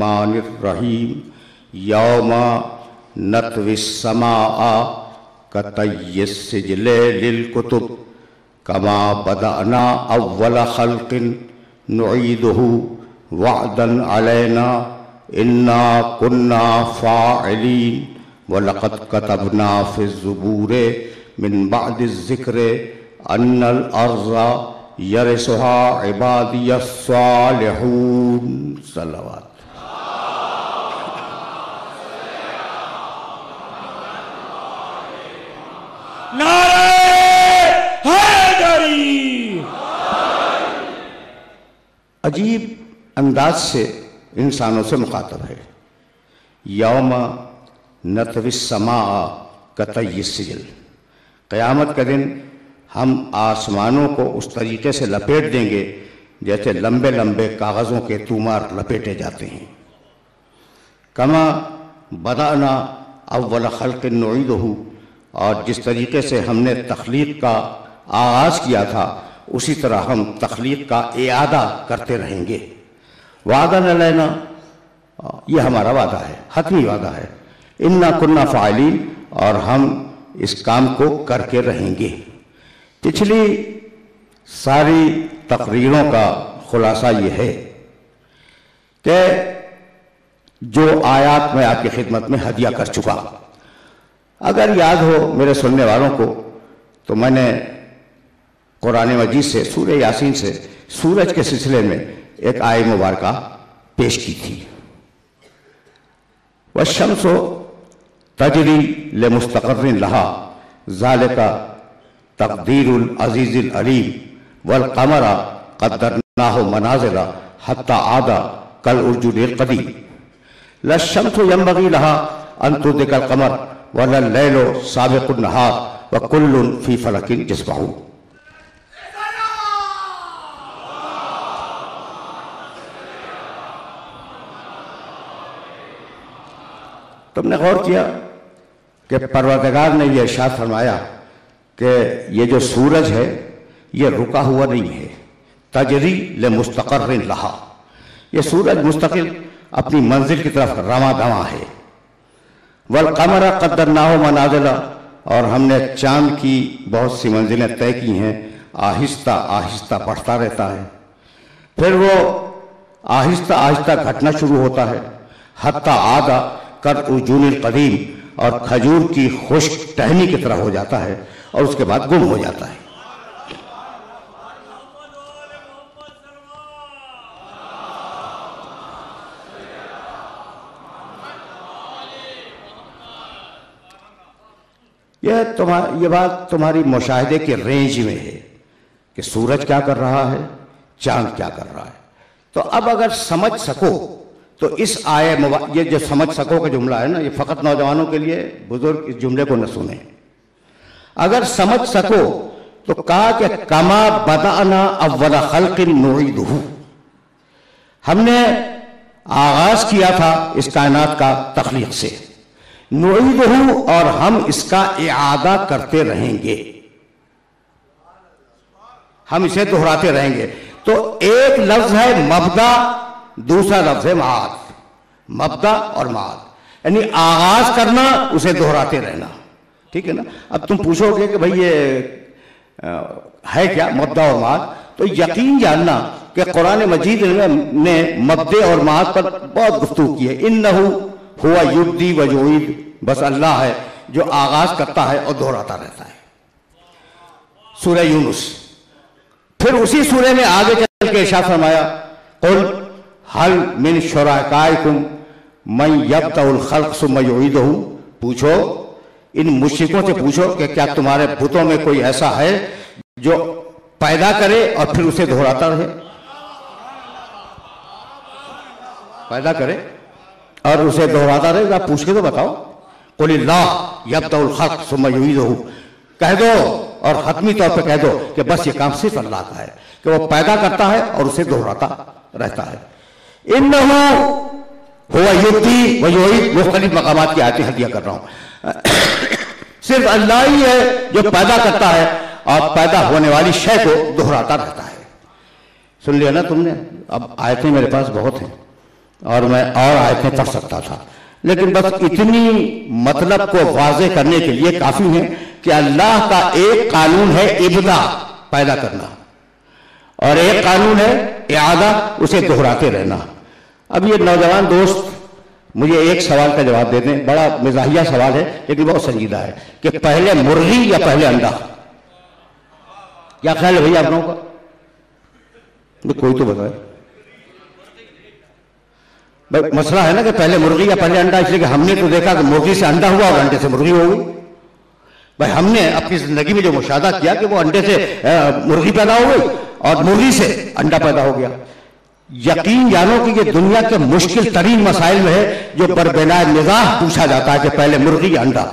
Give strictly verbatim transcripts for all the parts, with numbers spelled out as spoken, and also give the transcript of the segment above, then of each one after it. रहमान यौमा नतविस्समा कतय्यस्सिजले लिल कुतुब कमा बदअना अव्वल खल्किन नुईदुहु वअदन अलैना इन्ना कुन्ना फ़ाइलीन वलक़द कतबना फ़िज़्ज़ुबूरे मिन बअदिज़्ज़िक्रे अन्नल अर्ज़ा यरिसुहा इबादियस्सालिहून। सल्लल्लाहु नारे हैदरी। अजीब अंदाज से इंसानों से मुखातब है। यौमा नतविस्समा कतय्यस्सिजल, क़यामत के दिन हम आसमानों को उस तरीके से लपेट देंगे जैसे लंबे लंबे कागज़ों के तूमार लपेटे जाते हैं। कमा बदाना अव्वल खल्किन नुईदुहु, और जिस तरीके से हमने तख्लीक का आगाज़ किया था उसी तरह हम तख्लीक का इआदा करते रहेंगे। वादा न लेना, यह हमारा वादा है, हतमी वादा है। इन्ना कुन्ना फ़ाइलीन, और हम इस काम को करके रहेंगे। पिछली सारी तकरीरों का ख़ुलासा ये है कि जो आयात मैं आपकी खिदमत में हदिया कर चुका, अगर याद हो मेरे सुनने वालों को, तो मैंने कुरान मजीद से सूरह यासीन से सूरज के सिलसिले में एक आय मुबारका पेश की थी। वश्शम्सो तजरी ले मुस्तक़र्रिन लहा ज़ालिका तक़दीरुल अज़ीज़िल अलीम वल क़मरा क़द्दरनाहु मनाज़िला हत्ता आदा कल अर्जुनिल क़दीम लश्शम्सु यंबग़ी लहा अन तुद्रिकल क़मर वला लैलो साबिकुन नहार व कुल्लुन फी फलकिन यस्बहून। तुमने गौर किया कि परवरदिगार ने यह इरशाद फरमाया कि ये जो सूरज है ये रुका हुआ नहीं है। तजरी ले मुस्तक़र्रिन लहा, यह सूरज मुस्तकिल अपनी मंजिल की तरफ रवां दवां है। वल क़मरा क़द्दरनाहु मनाज़िला, और हमने चाँद की बहुत सी मंजिलें तय की हैं। आहिस्ता आहिस्ता बढ़ता रहता है, फिर वो आहिस्ता आहिस्ता घटना शुरू होता है। हत्ता आदा कर उजूनिल क़दीम, और खजूर की खुश्क टहनी की तरह हो जाता है और उसके बाद गुम हो जाता है। यह तुम्हारी ये बात तुम्हारी मुशाहिदे के रेंज में है कि सूरज क्या कर रहा है, चांद क्या कर रहा है। तो अब अगर समझ सको तो इस आय ये जो समझ सको का जुमला है ना, ये फ़कत नौजवानों के लिए, बुजुर्ग इस जुमले को न सुने। अगर समझ सको तो कहा कि कमा बदाना अव्वल खल्किन नुईदुहु, हमने आगाज़ किया था इस कायनात का तख्लीक से। नुईदुहु, और हम इसका इआदा करते रहेंगे, हम इसे दोहराते रहेंगे। तो एक लफ्ज है मबदा, दूसरा लफ्ज है माद। मबदा और माद यानी आगाज करना, उसे दोहराते रहना, ठीक है ना। अब तुम पूछोगे कि भाई ये है क्या मबदा और माद, तो यकीन जानना कि कुरान मजीद ने मबदे और माद पर बहुत गुफ्तगू की है। इन्नहु हुआ युब्दी व युईद, बस अल्लाह है जो आगाज करता है और दोहराता रहता है। सूरह यूनुस, फिर उसी सूरह में आगे चल के इरशाद फरमाया कुल हल मिन शुरकाइकुम मन यब्दउल खल्क़ सुम्मा युईदुहु, पूछो इन मुश्रिकों से, पूछो कि क्या तुम्हारे बुतों में कोई ऐसा है जो पैदा करे और फिर उसे दोहराता रहे, पैदा करे और उसे दोहराता रहेगा। पूछ के तो बताओ, कुलिल्लाह यब्दउल खल्क़ सुम्मा युईदुहु, कह दो और खत्मी तौर पर कह दो कि बस ये काम सिर्फ अल्लाह का है कि वो पैदा करता है और उसे दोहराता रहता है। इन्नहु हुवा युब्दी व युईद, मुख्तलिफ मकामात की आयतें हदिया कर रहा हूँ। सिर्फ अल्लाह ही है जो पैदा करता है और पैदा होने वाली शय को दोहराता रहता है। सुन लिया ना तुमने। अब आयतें मेरे पास बहुत हैं, और मैं और आयतें कर सकता था, लेकिन बस इतनी मतलब को वाजे करने के लिए काफी है कि अल्लाह का एक कानून है इब्दा, पैदा करना, और एक कानून है इआदा, उसे दोहराते रहना। अब ये नौजवान दोस्त मुझे एक सवाल का जवाब दे दें, बड़ा मजाहिया सवाल है लेकिन बहुत संजीदा है, कि पहले मुर्गी या पहले अंडा? क्या ख्याल है भैया आप लोगों का? कोई तो बताए भाई, मसला है ना कि पहले मुर्गी या पहले अंडा, इसलिए कि हमने तो देखा कि मुर्गी से अंडा हुआ और अंडे से मुर्गी हो गई। भाई हमने अपनी जिंदगी में जो मुशाहदा किया कि वो अंडे से मुर्गी पैदा हो गई और मुर्गी से अंडा पैदा हो गया। यकीन जानो कि ये दुनिया के मुश्किल तरीन मसाइल में है जो बरबेनाए निगाह पूछा जाता है कि पहले मुर्गी अंडा।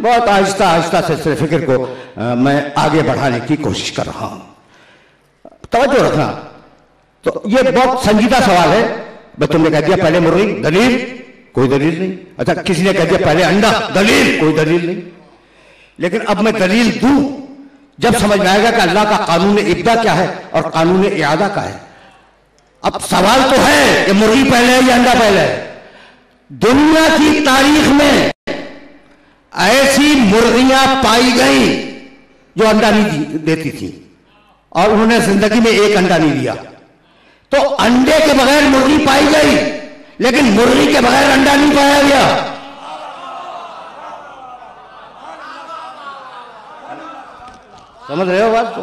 बहुत आहिस्ता आहिस्ता सिलसिले फिक्र को आ, मैं आगे बढ़ाने की कोशिश कर रहा हूं, तवज्जो रखना। तो ये बहुत संजीदा सवाल है। भाई तुमने कह दिया पहले मुर्गी, दलील? कोई दलील नहीं। अच्छा किसी ने कह दिया पहले अंडा, दलील? कोई दलील नहीं। लेकिन अब मैं दलील दूं जब समझ में आएगा कि अल्लाह का कानून इब्दा क्या है और कानून इआदा का है। अब सवाल तो है कि मुर्गी पहले है या अंडा पहले है? दुनिया की तारीख में ऐसी मुर्गियां पाई गई जो अंडा नहीं देती थी और उन्होंने जिंदगी में एक अंडा नहीं दिया। तो अंडे के बगैर मुर्गी पाई गई लेकिन मुर्गी के बगैर अंडा नहीं पाया गया। समझ रहे हो बात को?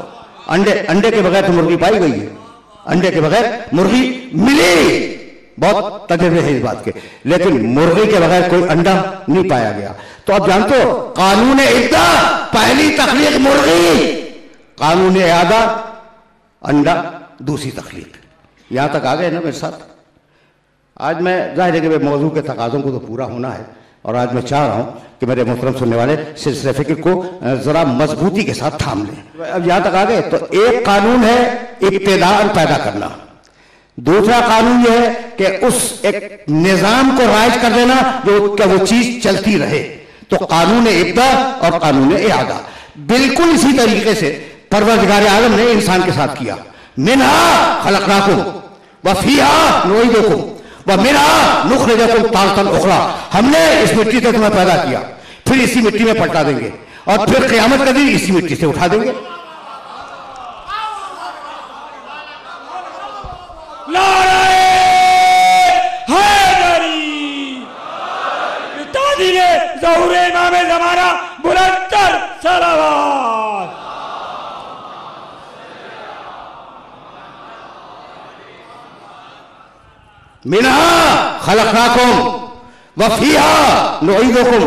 अंडे अंडे के बगैर तो मुर्गी पाई गई है, अंडे के बगैर मुर्गी मिली, बहुत तजर्बे है इस बात के, लेकिन मुर्गी के बगैर कोई अंडा नहीं पाया गया। तो आप जानते हो कानून इब्दा पहली तख्लीक मुर्गी, कानून इआदा अंडा दूसरी तख्लीक। यहां तक आ गए ना मेरे साथ? आज मैं जाहिर है कि मेरे मौजू के तकाजों को तो पूरा होना है और आज मैं चाह रहा हूं कि मेरे मोहतरम सुनने वाले सिलसिले फिक्र को जरा मजबूती के साथ थाम लें। अब यहां तक आ गए। तो एक कानून है इब्तिदा और पैदा करना, दूसरा कानून यह है कि उस एक निजाम को राइज कर देना जो कि वो चीज चलती रहे। तो कानून इब्दा और कानून इआदा बिल्कुल इसी तरीके से परवरदिगार आलम ने इंसान के साथ किया। मिन्हा खलकनाकुम व फीहा नुईदुकुम वह मेरा नुखरे जब तारतन उखड़ा, हमने इस मिट्टी से तुम्हें पैदा किया फिर इसी मिट्टी में पलटा देंगे और फिर क़यामत का दिन इसी मिट्टी से उठा देंगे। ज़माना बुलंदर सलावात। मिन्हा खलकनाकुम व फीहा नुईदुकुम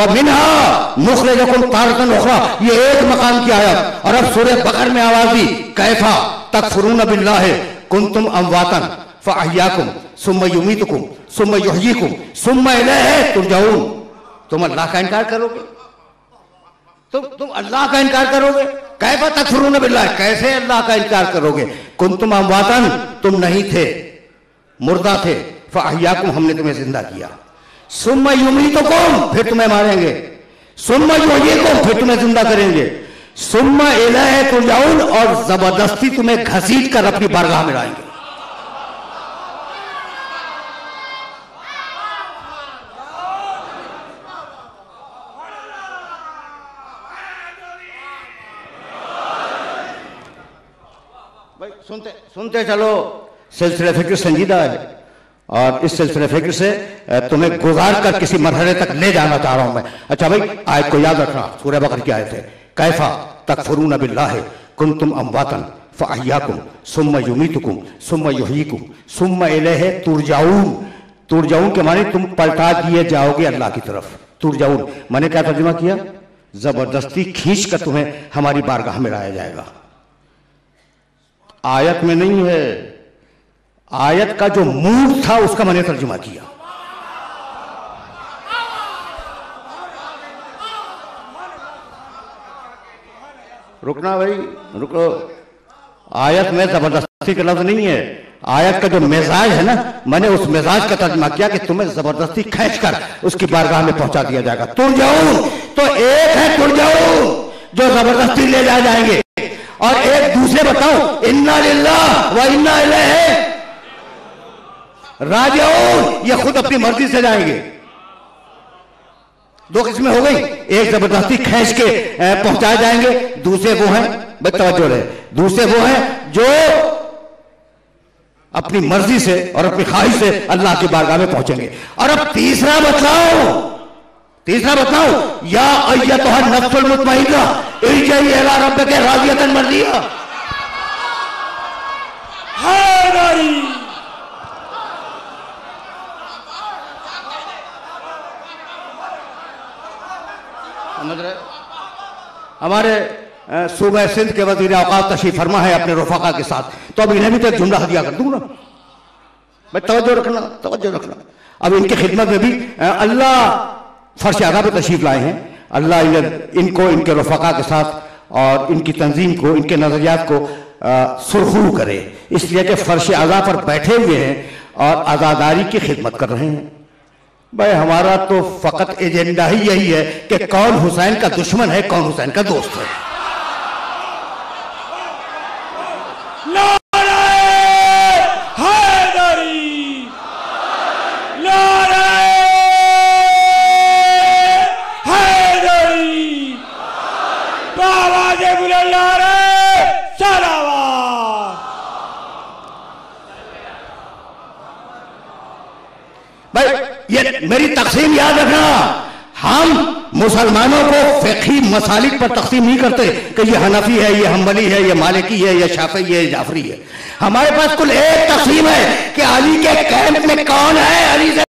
व मिन्हा नुखरिजुकुम तारतन उखरा, ये एक मकाम की आयत। और अब सूरह बकरा में आवाज दी, कैफा तकफुरून बिल्लाह कुंतुम अमवातन फअहयाकुम सुम्मा युमीतुकुम सुम्मा युहयीकुम सुम्मा इलैहि तुरजाऊन। तुम अल्लाह का इनकार करोगे, तुम तुम अल्लाह का इनकार करोगे। कैफा तकफुरून बिल्लाह, कैसे अल्लाह का इनकार करोगे? कुंतुम अमवातन, तुम नहीं थे, मुर्दा थे, फअहयाकुम, हमने तुम्हें जिंदा किया। सुम्मा युमीतुकुम, फिर तुम्हें मारेंगे। सुम्मा युहयीकुम, फिर तुम्हें जिंदा करेंगे। सुम्मा इलैहि तुरजाऊन, और जबरदस्ती तुम्हें घसीट कर अपनी बारगाह में लाएंगे। भाई सुनते सुनते चलो, सिलसिला फिक्र संजीदा है और इस सिलसिले फिक्र से तुम्हें गुजार कर किसी मरहले तक ले जाना चाह रहा हूं मैं। अच्छा भाई आयत को याद रखना, सूरह बकरा की आयत है, कैफा तकफुरून बिल्लाह कुंतुम अमवातन फअहयाकुम सुम्मा युमीतुकुम सुम्मा युहयीकुम सुम्मा इलैहि तुरजाऊन। तुरजाऊन के माने तुम पलटा दिए जाओगे अल्लाह की तरफ। तुरजाऊन मैंने क्या तर्जुमा किया? जबरदस्ती खींच कर तुम्हें हमारी बारगाह में लाया जाएगा। आयत में नहीं है, आयत का जो मूड था उसका मैंने तर्जुमा किया। रुकना भाई रुको, आयत में जबरदस्ती का लफ्ज नहीं है, आयत का जो मिजाज है ना, मैंने उस मिजाज का तर्जुमा किया कि तुम्हें जबरदस्ती खींचकर उसकी बारगाह में पहुंचा दिया जाएगा। तुरजाऊन, तो एक है तुरजाऊन जो जबरदस्ती ले जाए जाएंगे, और एक दूसरे बताओ इन्ना लिल्लाह व इन्ना इलैहि राजिऊन। ये खुद अपनी मर्जी से जाएंगे। दो किस्में हो गई, एक जबरदस्ती खींच के पहुंचाए जाएंगे, दूसरे वो हैं बच्चों रहे दूसरे वो हैं जो अपनी मर्जी से और अपनी ख्वाहिश से अल्लाह की बारगाह में पहुंचेंगे। और अब तीसरा बताओ तीसरा बताओ या अय्युहा नफ्सुल मुत्मइन्ना इरजिई इला रब्बिक राज़ियतन मर्ज़िय्या। हमारे सूबे सिंध के वजीर औकात तशरीफ फरमा है अपने रफाका के साथ, तो अब इन्हें भी तो एक जुमला हदिया कर दूंगा। भाई तवज्जो रखना तवज्जो रखना अब इनकी खिदमत में भी अल्लाह फर्श आगा पे तशरीफ लाए हैं। अल्लाह इनको, इनके रफाका के साथ और इनकी तंजीम को, इनके नजरियात को सुरखू करे, इसलिए कि फर्श आगा पर बैठे हुए हैं और आज़ादारी की खिदमत कर रहे हैं। भाई हमारा तो फकत एजेंडा ही यही है कि कौन हुसैन का दुश्मन है, कौन हुसैन का दोस्त है। नारे हैदरी, नारे हैदरी, आवाज़े बुलंद, नारे सलावत। भाई ये मेरी तकसीम याद रखना, हम मुसलमानों को फ़िक़ही मसालिक पर तकसीम नहीं करते कि ये हनफी है, ये हम्बली है, ये मालिकी है, ये शाफ़ी है, ये जाफरी है। हमारे पास कुल एक तकसीम है कि अली के कैंप में कौन है, अली